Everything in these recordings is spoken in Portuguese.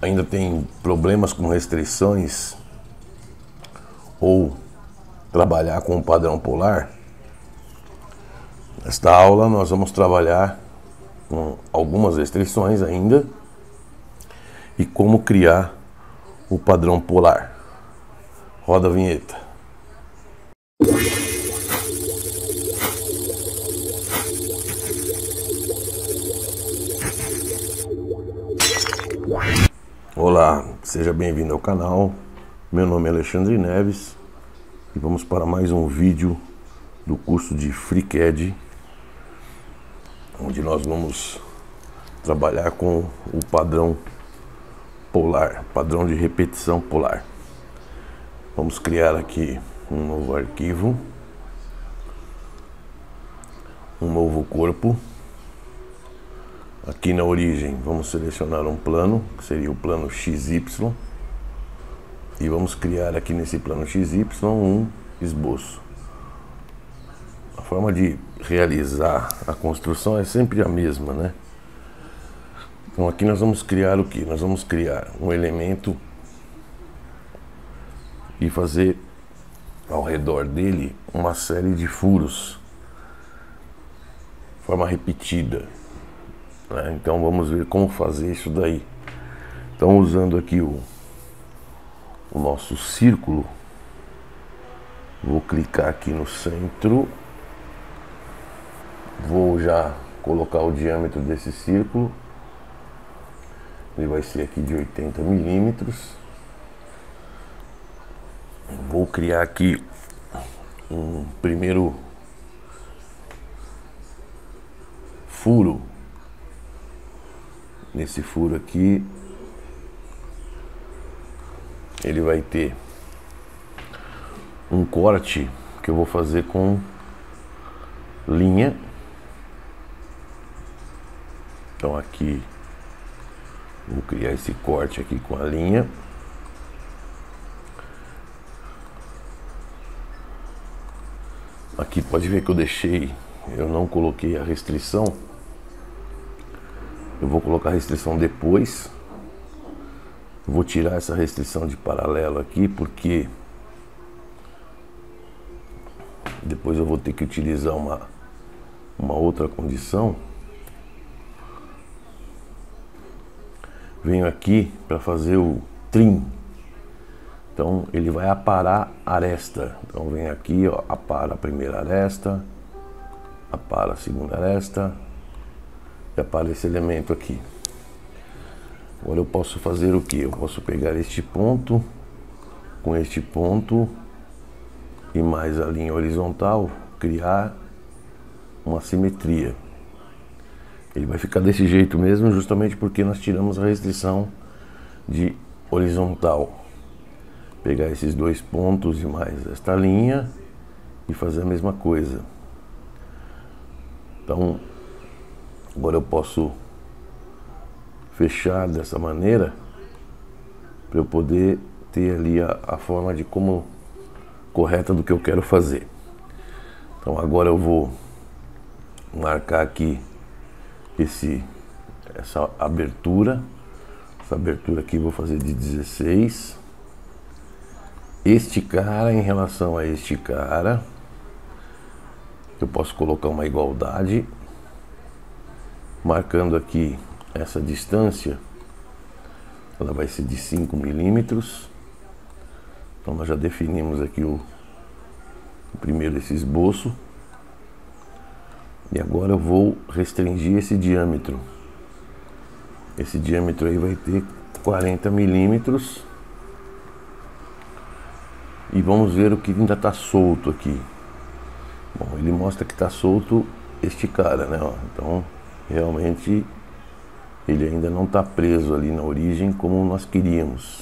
ainda tem problemas com restrições ou trabalhar com o padrão polar, nesta aula nós vamos trabalhar com algumas restrições ainda e como criar o padrão polar. Roda a vinheta. Olá, seja bem-vindo ao canal. Meu nome é Alexandre Neves e vamos para mais um vídeo do curso de FreeCAD, onde nós vamos trabalhar com o padrão polar, padrão de repetição polar. Vamos criar aqui um novo arquivo, um novo corpo. Aqui na origem vamos selecionar um plano, que seria o plano XY, e vamos criar aqui nesse plano XY um esboço. A forma de realizar a construção é sempre a mesma, né? Então aqui nós vamos criar o que? Nós vamos criar um elemento e fazer ao redor dele uma série de furos, forma repetida, né? Então vamos ver como fazer isso daí. Então, usando aqui o nosso círculo, vou clicar aqui no centro, vou já colocar o diâmetro desse círculo, ele vai ser aqui de 80 milímetros. Vou criar aqui um primeiro furo. Nesse furo aqui ele vai ter um corte que eu vou fazer com linha. Então aqui vou criar esse corte aqui com a linha. Aqui pode ver que eu não coloquei a restrição. Eu vou colocar a restrição depois. Eu vou tirar essa restrição de paralelo aqui, porque depois eu vou ter que utilizar uma outra condição. Venho aqui para fazer o trim. Então ele vai aparar a aresta. Então vem aqui, ó, apara a primeira aresta, apara a segunda aresta e apara esse elemento aqui. Agora eu posso fazer o que? Eu posso pegar este ponto com este ponto e mais a linha horizontal, criar uma simetria. Ele vai ficar desse jeito mesmo, justamente porque nós tiramos a restrição de horizontal. Pegar esses dois pontos e mais esta linha e fazer a mesma coisa. Então agora eu posso fechar dessa maneira para eu poder ter ali a forma de como correta do que eu quero fazer. Então agora eu vou marcar aqui essa abertura. Essa abertura aqui eu vou fazer de 16. Este cara em relação a este cara, eu posso colocar uma igualdade, marcando aqui essa distância, ela vai ser de 5 milímetros. Então nós já definimos aqui o primeiro esse esboço, e agora eu vou restringir esse diâmetro. Esse diâmetro aí vai ter 40 milímetros. E vamos ver o que ainda está solto aqui. Bom, ele mostra que está solto este cara, né? Ó, então, realmente, ele ainda não está preso ali na origem como nós queríamos.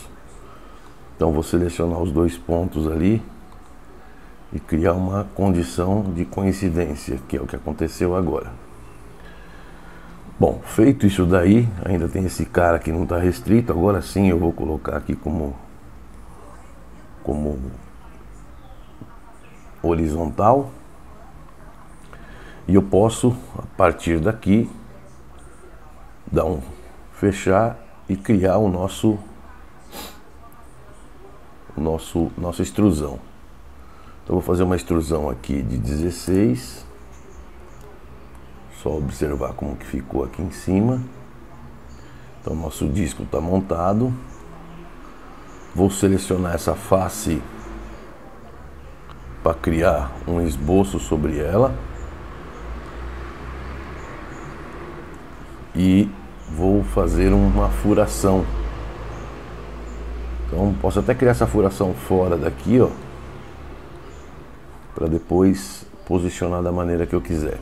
Então, vou selecionar os dois pontos ali e criar uma condição de coincidência, que é o que aconteceu agora. Bom, feito isso daí, ainda tem esse cara que não está restrito. Agora sim, eu vou colocar aqui como horizontal, e eu posso a partir daqui dar um fechar e criar o nossa extrusão. Então vou fazer uma extrusão aqui de 16. Só observar como que ficou aqui em cima. Então nosso disco está montado. Vou selecionar essa face para criar um esboço sobre ela. E vou fazer uma furação. Então posso até criar essa furação fora daqui, ó, para depois posicionar da maneira que eu quiser.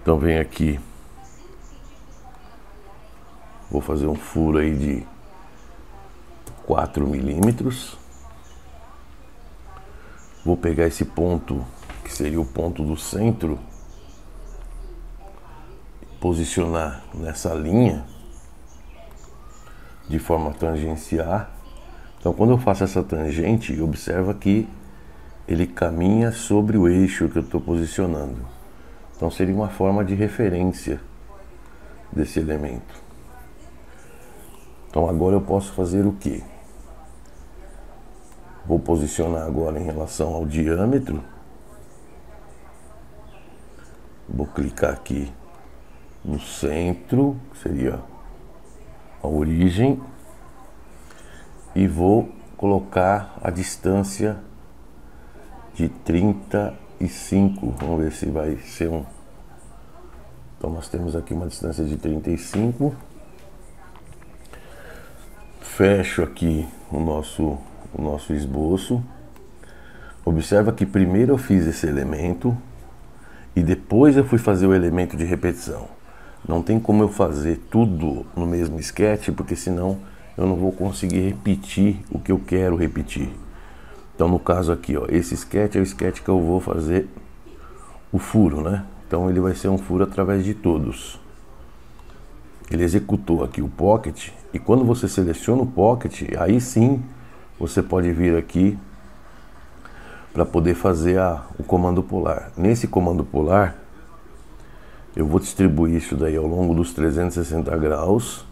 Então vem aqui, vou fazer um furo aí de 4 milímetros. Vou pegar esse ponto que seria o ponto do centro, posicionar nessa linha de forma a tangenciar. Então quando eu faço essa tangente, observa que ele caminha sobre o eixo que eu estou posicionando. Então seria uma forma de referência desse elemento. Então agora eu posso fazer o quê? Vou posicionar agora em relação ao diâmetro. Vou clicar aqui no centro, que seria a origem, e vou colocar a distância de 35. Vamos ver se vai ser um. Então nós temos aqui uma distância de 35. Fecho aqui o nosso esboço. Observa que primeiro eu fiz esse elemento e depois eu fui fazer o elemento de repetição. Não tem como eu fazer tudo no mesmo sketch, porque senão eu não vou conseguir repetir o que eu quero repetir. Então no caso aqui, ó, esse sketch é o sketch que eu vou fazer o furo, né? Então ele vai ser um furo através de todos. Ele executou aqui o pocket, e quando você seleciona o pocket, aí sim você pode vir aqui para poder fazer o comando polar. Nesse comando polar eu vou distribuir isso daí ao longo dos 360 graus.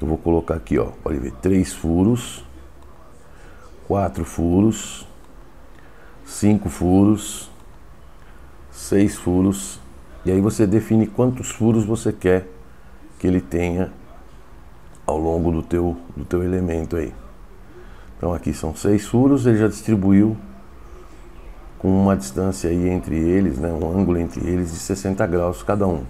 Eu vou colocar aqui, ó, pode ver, 3 furos. 4 furos, 5 furos, 6 furos, e aí você define quantos furos você quer que ele tenha ao longo do teu elemento aí. Então aqui são 6 furos, ele já distribuiu com uma distância aí entre eles, né, um ângulo entre eles de 60 graus cada um.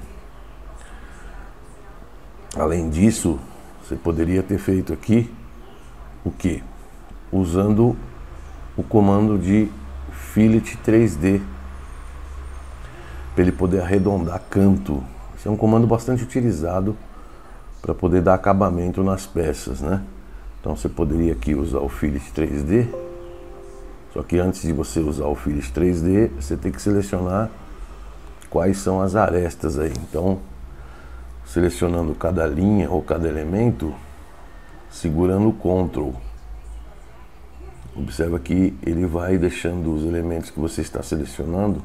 Além disso, você poderia ter feito aqui o quê? Usando o comando de fillet 3D, para ele poder arredondar canto. Esse é um comando bastante utilizado para poder dar acabamento nas peças, né? Então você poderia aqui usar o fillet 3D, só que antes de você usar o fillet 3D, você tem que selecionar quais são as arestas aí. Então selecionando cada linha ou cada elemento, segurando o Ctrl, observa que ele vai deixando os elementos que você está selecionando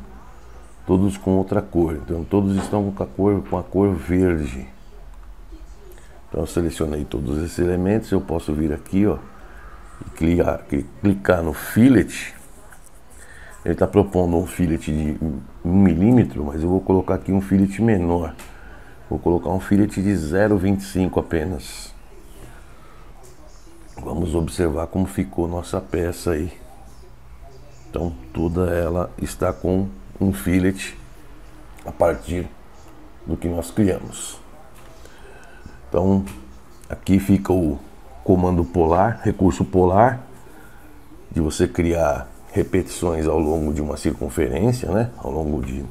todos com outra cor. Então todos estão com a cor verde. Então eu selecionei todos esses elementos, eu posso vir aqui, ó, e clicar no fillet. Ele está propondo um fillet de 1 milímetro, mas eu vou colocar aqui um fillet menor. Vou colocar um fillet de 0,25 apenas. Vamos observar como ficou nossa peça aí. Então toda ela está com um fillet a partir do que nós criamos. Então aqui fica o comando polar, recurso polar, de você criar repetições ao longo de uma circunferência, né? Ao longo de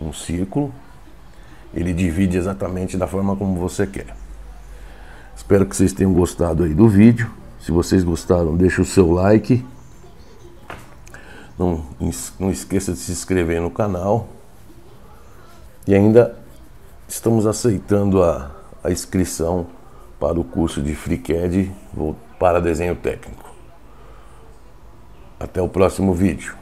um círculo. Ele divide exatamente da forma como você quer. Espero que vocês tenham gostado aí do vídeo. Se vocês gostaram, deixa o seu like. Não esqueça de se inscrever no canal. E ainda estamos aceitando a inscrição para o curso de FreeCAD para desenho técnico. Até o próximo vídeo.